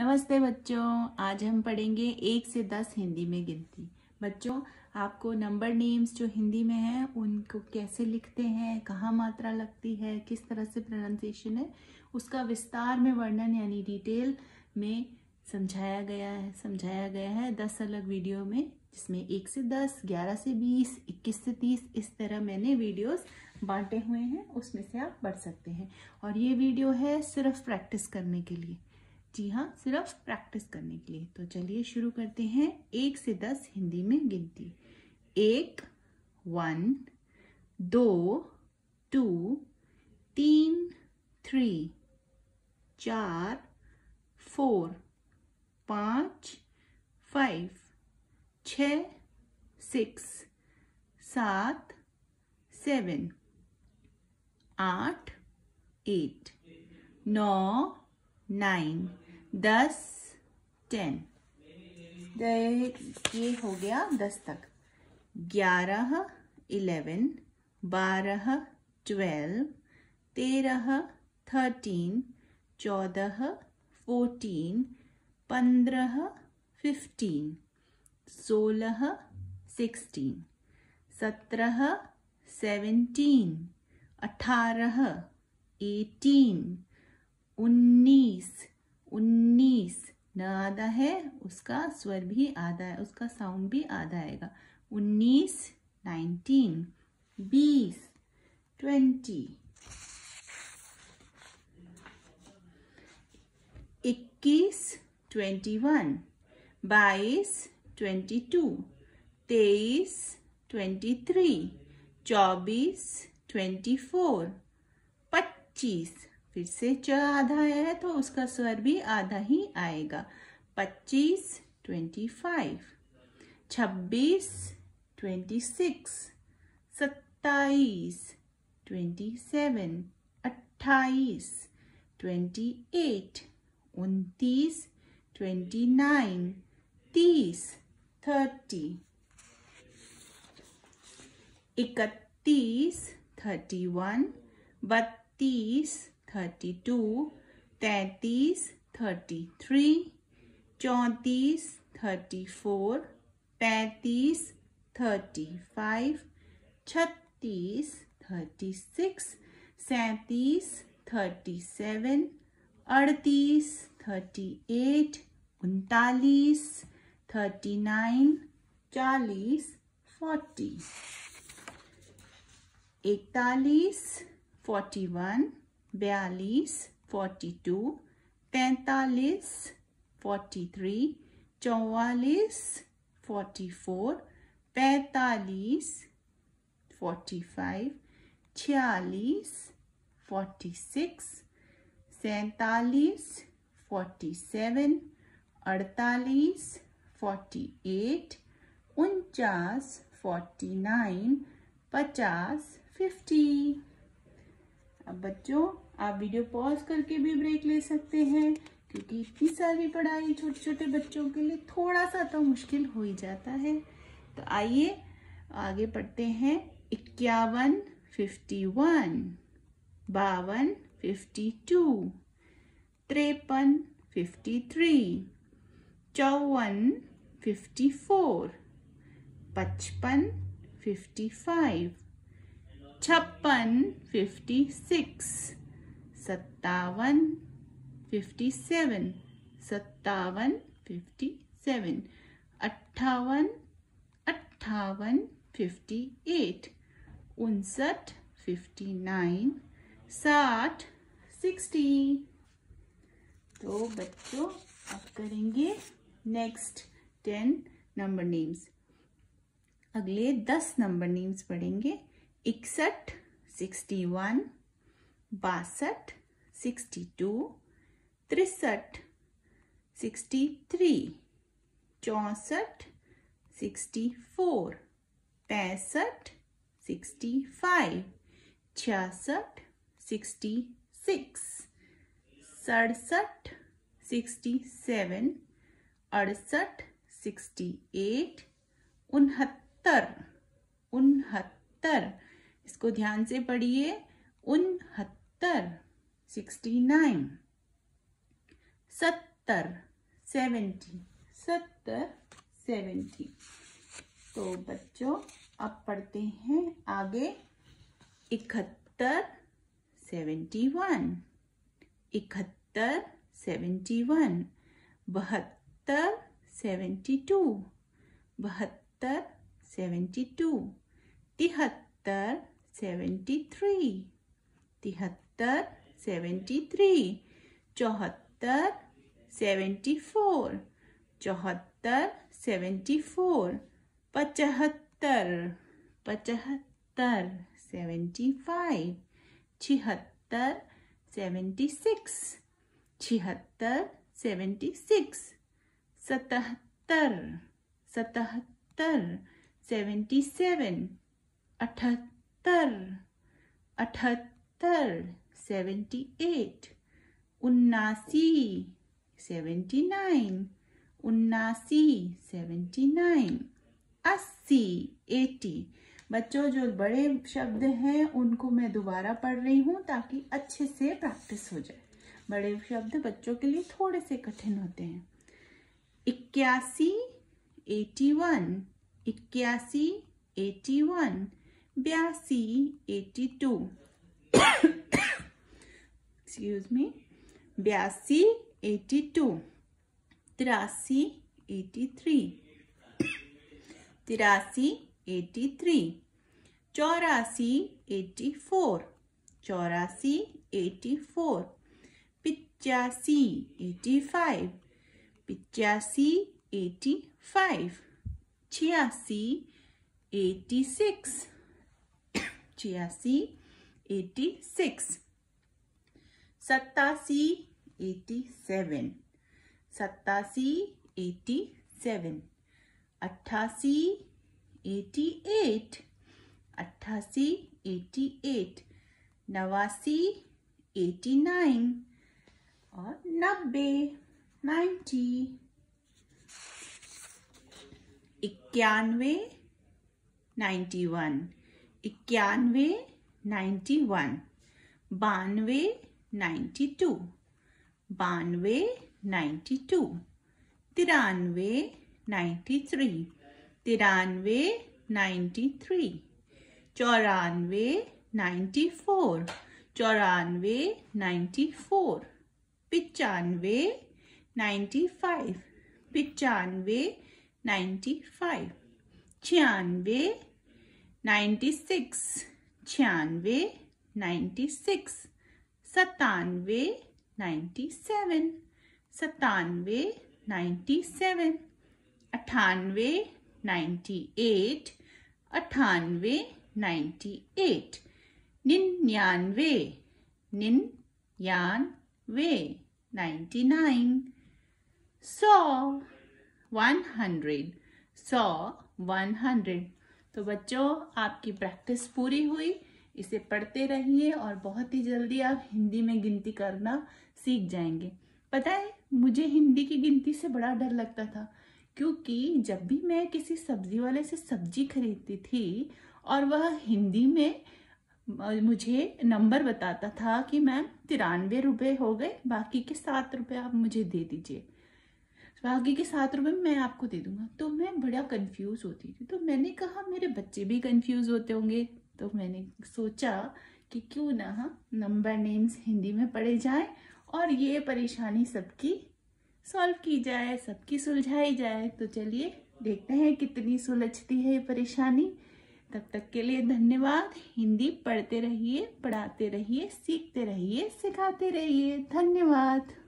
नमस्ते बच्चों, आज हम पढ़ेंगे 1 से 10 हिंदी में गिनती। बच्चों, आपको नंबर नेम्स जो हिंदी में हैं उनको कैसे लिखते हैं, कहाँ मात्रा लगती है, किस तरह से प्रोनाउंसिएशन है, उसका विस्तार में वर्णन यानी डिटेल में समझाया गया है 10 अलग वीडियो में, जिसमें 1 से 10, 11 से 20, 21 से 30 इस तरह मैंने वीडियोस बांटे हुए हैं। उसमें से आप पढ़ सकते हैं। और ये वीडियो है सिर्फ प्रैक्टिस करने के लिए। जी हाँ, सिर्फ प्रैक्टिस करने के लिए। तो चलिए शुरू करते हैं 1 से 10 हिंदी में गिनती। 1, 1, 2, 2, 3, 3, 4, 4, 5, 5, 6, 6, 7, 7, 8, 8, 9, 9, 10, 10। ये हो गया 10 तक। 11, 11, 12, 12, 13, 13, 14, 14, 15, 15, 16, 16, 17, 17, 18, 18, 19, 19। न आधा है, उसका स्वर भी आधा है, उसका साउंड भी आधा आएगा। 19, 19, 20, 20, 21, 21, 22, 22, 23, 23, 24, 24, 25। फिर से च आधा है तो उसका स्वर भी आधा ही आएगा। 25, 25, 26, 26, 27, 27, 28, 29, 30, 30, 31, 32, 32, 33, 33, 34, 34, 35, 36, 37, 37, 38, 38, 39, 39, 40, 40, 41, 41, 42, 42, 43, 43, 44, 44, 45, 45, 46, 46, 47, 47, 48, 48, 49, 49, 50, 50. अब बच्चों, आप वीडियो पॉज करके भी ब्रेक ले सकते हैं, क्योंकि इतनी सारी पढ़ाई छोटे छोटे बच्चों के लिए थोड़ा सा तो मुश्किल हो ही जाता है। तो आइए आगे पढ़ते हैं। 51, 51, 52, 52, 53, 53, 54, 54, 55, 55, 56, 56, 57, 57, 57, 57, 58, 58, 58, 59, 59, 60, 60. तो बच्चों, अब करेंगे नेक्स्ट 10 नंबर नेम्स। अगले 10 नंबर नेम्स पढ़ेंगे। 61, 61, 62, 62, 63, 63, 64, 64, 65, 65, 66, 67, 68, 69, 69, इसको ध्यान से पढ़िए। 69, 69, 70, 70, 70। तो बच्चों अब पढ़ते हैं आगे। 71, 71, 72, 72, 73, 73, 74, 74, 75, 76, 76, 77, 78, 79, 79, 80। बच्चों जो बड़े शब्द हैं उनको मैं दोबारा पढ़ रही हूँ ताकि अच्छे से प्रैक्टिस हो जाए। बड़े शब्द बच्चों के लिए थोड़े से कठिन होते हैं। 81, 81, 81, 81, 82, 82, एक्सक्यूज मी, 82, 82, 83, 83, 83, 84, 84, 84, 85, 85, 85, 86, 86, 86, 87, 87, 87, 87, 88, 88, 88, 88, 89, 89 और 90, 90, 91, 91, 91, 91, 92, 92, 92, 93, 93, 93, 94, 94, 94, 95, 95, 95, 96, 96, 96, 97, 97, 97, 97, 98, 98, 98, 98, 99, 99, 99, 100, 100, 100। तो बच्चों आपकी प्रैक्टिस पूरी हुई। इसे पढ़ते रहिए और बहुत ही जल्दी आप हिंदी में गिनती करना सीख जाएंगे। पता है मुझे हिंदी की गिनती से बड़ा डर लगता था, क्योंकि जब भी मैं किसी सब्जी वाले से सब्जी खरीदती थी और वह हिंदी में मुझे नंबर बताता था कि मैम 93 रुपये हो गए, बाकी के 7 रुपये आप मुझे दे दीजिए, बाकी के 7 रुपये मैं आपको दे दूंगा। तो मैं बड़ा कंफ्यूज होती थी। तो मैंने कहा मेरे बच्चे भी कंफ्यूज होते होंगे, तो मैंने सोचा कि क्यों ना नंबर नेम्स हिंदी में पढ़े जाए और ये परेशानी सबकी सॉल्व की जाए, सबकी सुलझाई जाए। तो चलिए देखते हैं कितनी सुलझती है ये परेशानी। तब तक के लिए धन्यवाद। हिंदी पढ़ते रहिए, पढ़ाते रहिए, सीखते रहिए, सिखाते रहिए। धन्यवाद।